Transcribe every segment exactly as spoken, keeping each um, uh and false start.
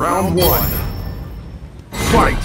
Round one. Fight!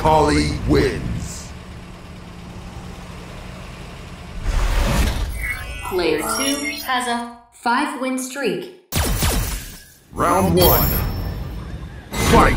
Holly wins. Player two has a five-win streak. Round one. Fight!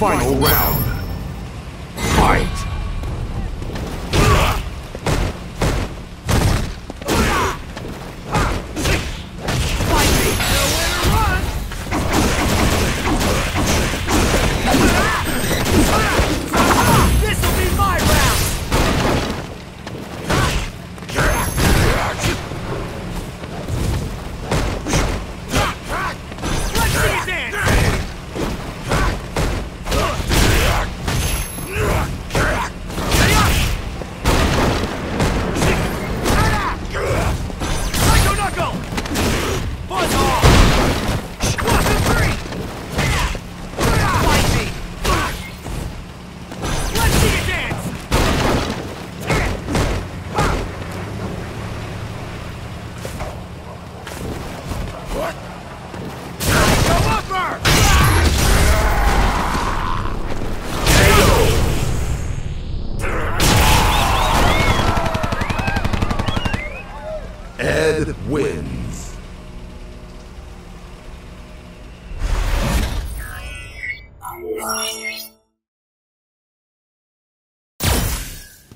Final round. Get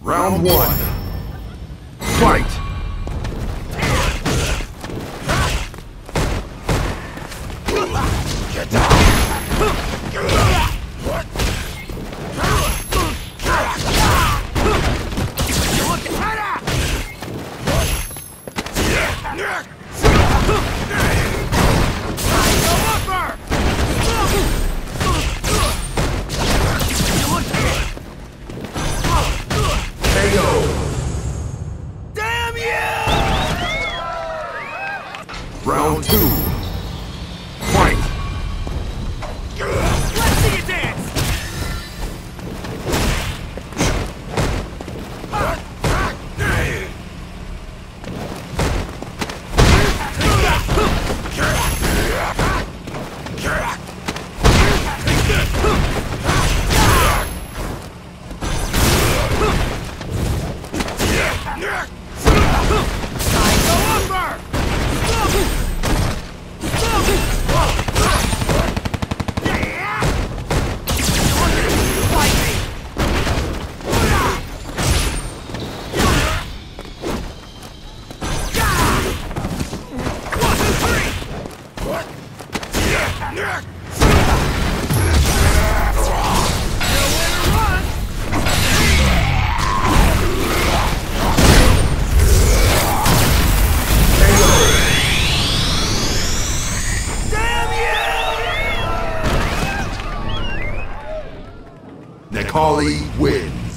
Round one. Fight! Round two. Fight! Let's see you dance! Nepali wins.